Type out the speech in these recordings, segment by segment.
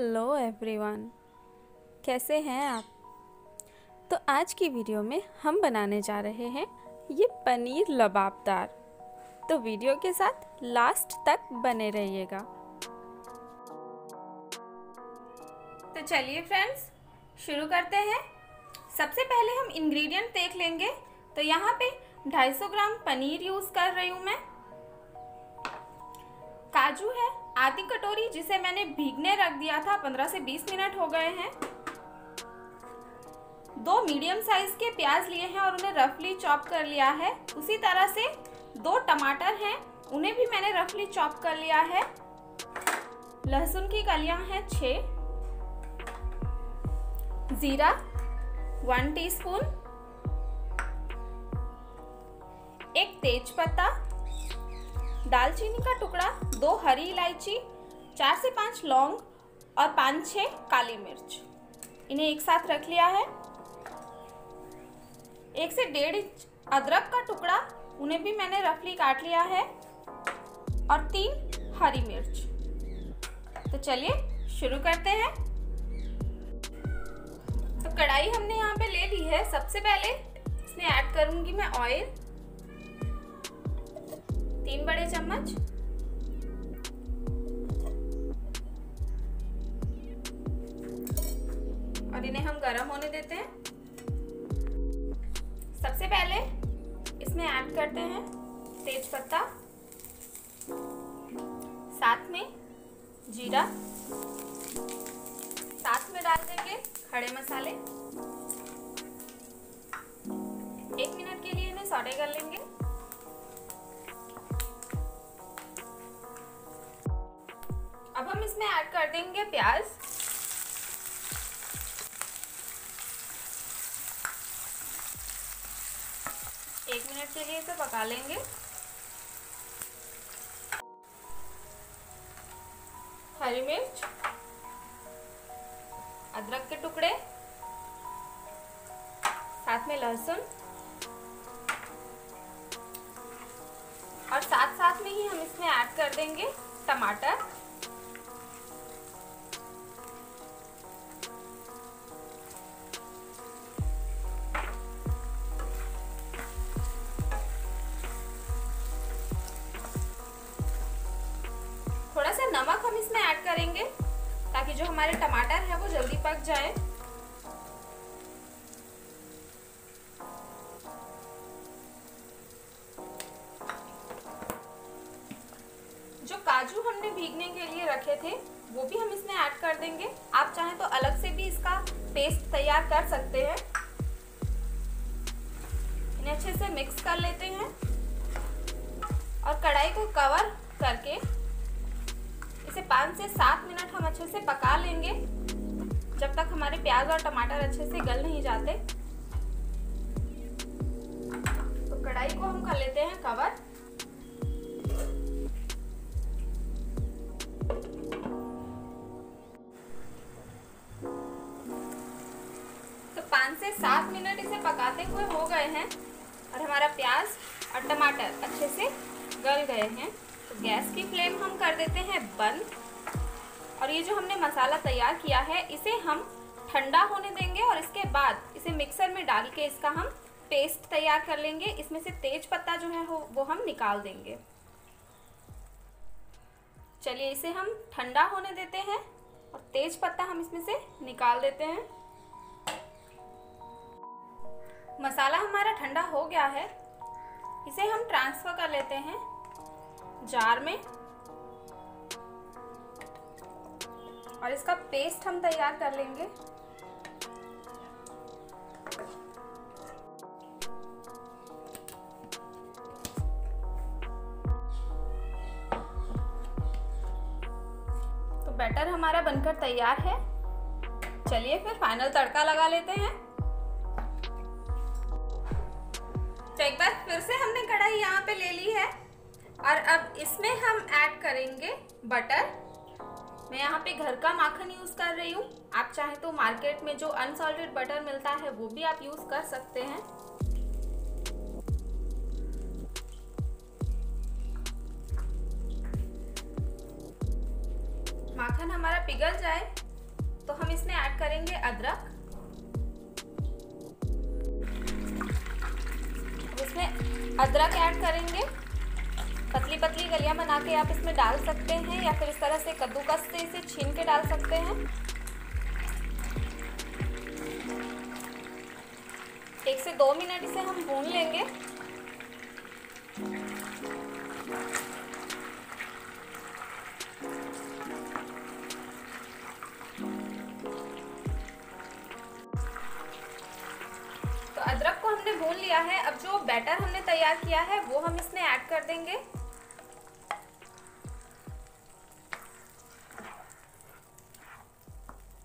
Hello everyone, कैसे हैं आप। तो आज की वीडियो में हम बनाने जा रहे हैं ये पनीर लबाबदार। तो वीडियो के साथ लास्ट तक बने रहिएगा। तो चलिए फ्रेंड्स, शुरू करते हैं। सबसे पहले हम इंग्रेडिएंट देख लेंगे। तो यहाँ पे 250 ग्राम पनीर यूज़ कर रही हूँ मैं। काजू है आधी कटोरी, जिसे मैंने भीगने रख दिया था, 15 से 20 मिनट हो गए हैं। 2 मीडियम साइज के प्याज लिए हैं और उन्हें रफली चॉप कर लिया है। उसी तरह से 2 टमाटर हैं, उन्हें भी मैंने रफली चॉप कर लिया है। लहसुन की कलियां हैं 6, जीरा 1 टीस्पून, एक तेज पत्ता, दालचीनी का टुकड़ा, 2 हरी इलायची, 4 से 5 लौंग और 5-6 काली मिर्च, इन्हें एक साथ रख लिया है। 1 से 1.5 इंच अदरक का टुकड़ा, उन्हें भी मैंने रफली काट लिया है, और 3 हरी मिर्च। तो चलिए शुरू करते हैं। तो कढ़ाई हमने यहाँ पे ले ली है। सबसे पहले इसमें ऐड करूँगी मैं ऑयल, 3 बड़े चम्मच। और इन्हें हम गरम होने देते हैं। सबसे पहले इसमें ऐड करते हैं तेज पत्ता, साथ में जीरा, साथ में डाल देंगे खड़े मसाले। 1 मिनट के लिए इन्हें सौटे कर लेंगे। अब हम इसमें ऐड कर देंगे प्याज। एक मिनट के लिए इसे पका लेंगे। हरी मिर्च, अदरक के टुकड़े, साथ में लहसुन, और साथ में ही हम इसमें ऐड कर देंगे टमाटर। थोड़ा सा नमक हम इसमें ऐड करेंगे ताकि जो हमारे टमाटर है वो जल्दी पक जाए। जो काजू हमने भीगने के लिए रखे थे वो भी हम इसमें ऐड कर देंगे। आप चाहें तो अलग से भी इसका पेस्ट तैयार कर सकते हैं। इन्हें अच्छे से मिक्स कर लेते हैं और कढ़ाई को कवर करके इसे 5 से 7 मिनट हम अच्छे से पका लेंगे, जब तक हमारे प्याज और टमाटर अच्छे से गल नहीं जाते। तो कढ़ाई को हम कर लेते हैं कवर। तो 5 से 7 मिनट इसे पकाते हुए हो गए हैं और हमारा प्याज और टमाटर अच्छे से गल गए हैं। तो गैस की फ्लेम हम कर देते हैं बंद, और ये जो हमने मसाला तैयार किया है इसे हम ठंडा होने देंगे और इसके बाद इसे मिक्सर में डाल के इसका हम पेस्ट तैयार कर लेंगे। इसमें से तेज पत्ता जो है वो हम निकाल देंगे। चलिए इसे हम ठंडा होने देते हैं और तेज पत्ता हम इसमें से निकाल देते हैं। मसाला हमारा ठंडा हो गया है, इसे हम ट्रांसफ़र कर लेते हैं जार में और इसका पेस्ट हम तैयार कर लेंगे। तो बैटर हमारा बनकर तैयार है। चलिए फिर फाइनल तड़का लगा लेते हैं। तो एक बार फिर से हमने कढ़ाई यहाँ पे ले ली है और अब इसमें हम ऐड करेंगे बटर। मैं यहाँ पे घर का माखन यूज़ कर रही हूँ। आप चाहे तो मार्केट में जो अनसॉल्टेड बटर मिलता है वो भी आप यूज़ कर सकते हैं। माखन हमारा पिघल जाए तो हम इसमें ऐड करेंगे अदरक। इसमें अदरक ऐड करेंगे, पतली पतली गलियां बना के आप इसमें डाल सकते हैं या फिर इस तरह से कद्दूकस से इसे छीन के डाल सकते हैं। एक से दो मिनट इसे हम भून लेंगे। तो अदरक को हमने भून लिया है। अब जो बैटर हमने तैयार किया है वो हम इसमें ऐड कर देंगे।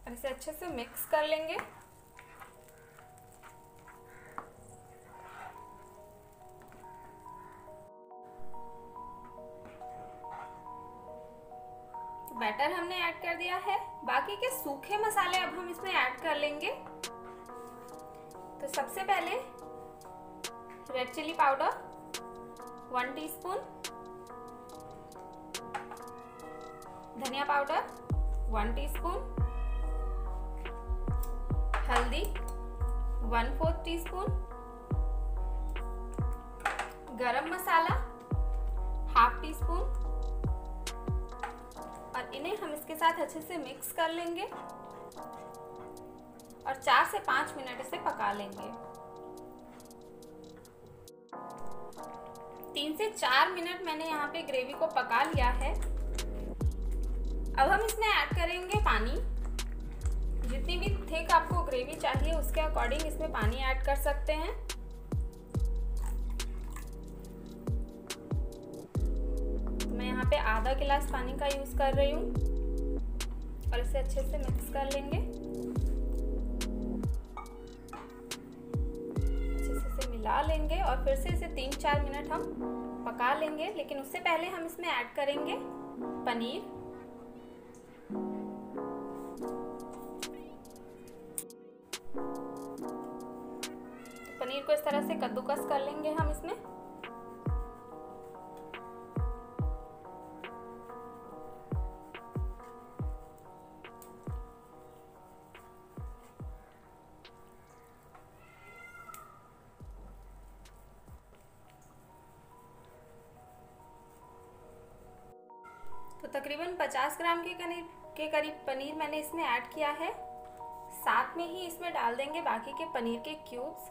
और इसे अच्छे से मिक्स कर लेंगे। बैटर हमने ऐड कर दिया है। बाकी के सूखे मसाले अब हम इसमें ऐड कर लेंगे। तो सबसे पहले रेड चिली पाउडर 1 टीस्पून, धनिया पाउडर 1 टीस्पून, हल्दी 1/4 टीस्पून, गरम मसाला 1/2 टीस्पून। इन्हें हम इसके साथ अच्छे से मिक्स कर लेंगे और 4 से 5 मिनट इसे पका लेंगे। 3 से 4 मिनट मैंने यहाँ पे ग्रेवी को पका लिया है। अब हम इसमें ऐड करेंगे पानी। जितनी भी थिक आपको ग्रेवी चाहिए उसके अकॉर्डिंग इसमें पानी ऐड कर सकते हैं। पे आधा गिलास पानी का यूज कर रही हूँ और इसे अच्छे से मिक्स कर लेंगे। अच्छे से इसे मिला लेंगे और फिर से इसे 3-4 मिनट हम पका लेंगे। लेकिन उससे पहले हम इसमें ऐड करेंगे पनीर। तो पनीर को इस तरह से कद्दूकस कर लेंगे हम इसमें। तो तकरीबन 50 ग्राम के करीब पनीर मैंने इसमें ऐड किया है। साथ में ही इसमें डाल देंगे बाकी के पनीर के क्यूब्स।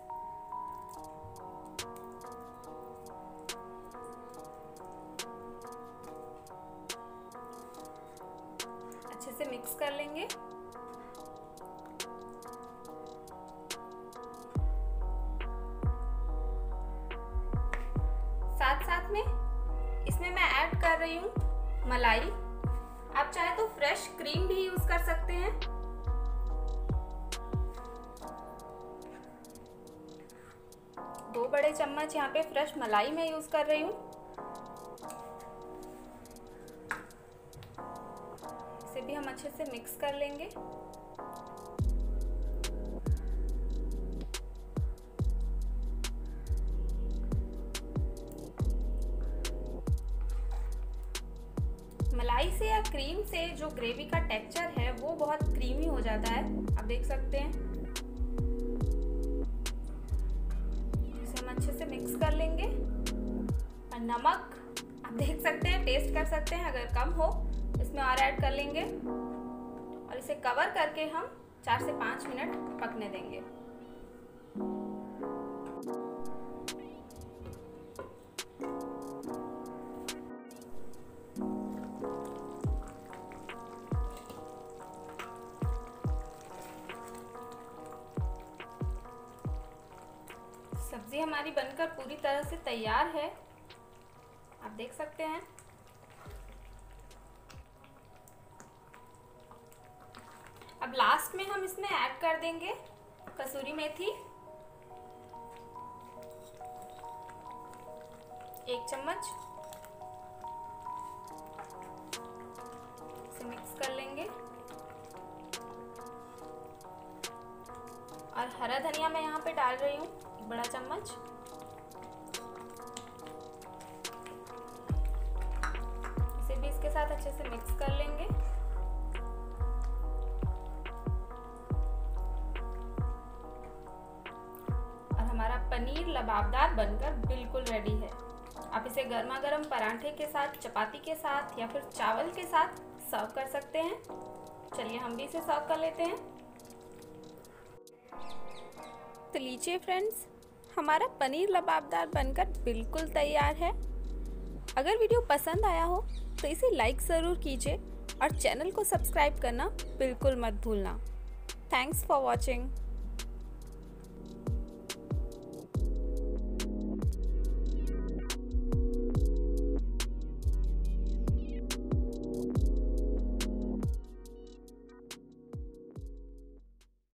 अच्छे से मिक्स कर लेंगे। साथ साथ में इसमें मैं ऐड कर रही हूँ मलाई। आप चाहे तो फ्रेश क्रीम भी यूज कर सकते हैं। दो बड़े चम्मच यहाँ पे फ्रेश मलाई मैं यूज कर रही हूँ। इसे भी हम अच्छे से मिक्स कर लेंगे। मलाई से या क्रीम से जो ग्रेवी का टेक्सचर है वो बहुत क्रीमी हो जाता है, आप देख सकते हैं। इसे हम अच्छे से मिक्स कर लेंगे। और नमक आप देख सकते हैं, टेस्ट कर सकते हैं, अगर कम हो इसमें और ऐड कर लेंगे। और इसे कवर करके हम 4 से 5 मिनट पकने देंगे। सब्जी हमारी बनकर पूरी तरह से तैयार है, आप देख सकते हैं। अब लास्ट में हम इसमें ऐड कर देंगे कसूरी मेथी 1 चम्मच। इसे मिक्स कर लेंगे। और हरा धनिया मैं यहाँ पे डाल रही हूँ 1 बड़ा चम्मच। इसे भी इसके साथ अच्छे से मिक्स कर लेंगे। लबाबदार बनकर बिल्कुल रेडी है। आप इसे गर्मा गर्म परांठे के साथ, चपाती के साथ या फिर चावल के साथ सर्व कर सकते हैं। चलिए हम भी इसे सर्व कर लेते हैं। तो लीजिए फ्रेंड्स, हमारा पनीर लबाबदार बनकर बिल्कुल तैयार है। अगर वीडियो पसंद आया हो तो इसे लाइक ज़रूर कीजिए और चैनल को सब्सक्राइब करना बिल्कुल मत भूलना। Thanks for watching.